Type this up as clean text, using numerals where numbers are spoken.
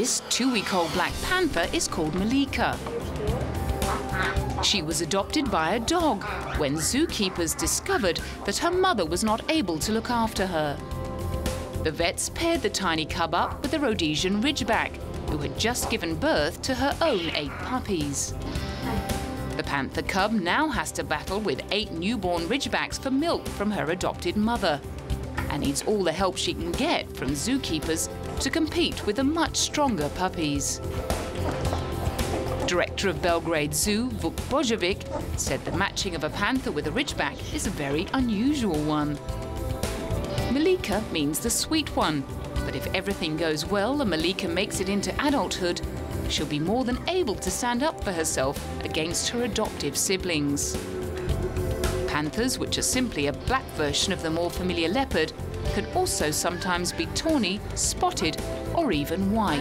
This 2-week-old black panther is called Malika. She was adopted by a dog when zookeepers discovered that her mother was not able to look after her. The vets paired the tiny cub up with a Rhodesian Ridgeback, who had just given birth to her own 8 puppies. The panther cub now has to battle with 8 newborn Ridgebacks for milk from her adopted mother, and needs all the help she can get from zookeepers to compete with the much stronger puppies. Director of Belgrade Zoo, Vuk Bojovic, said the matching of a panther with a Ridgeback is a very unusual one. Malika means the sweet one, but if everything goes well and Malika makes it into adulthood, she'll be more than able to stand up for herself against her adoptive siblings. Panthers, which are simply a black version of the more familiar leopard, can also sometimes be tawny, spotted, or even white.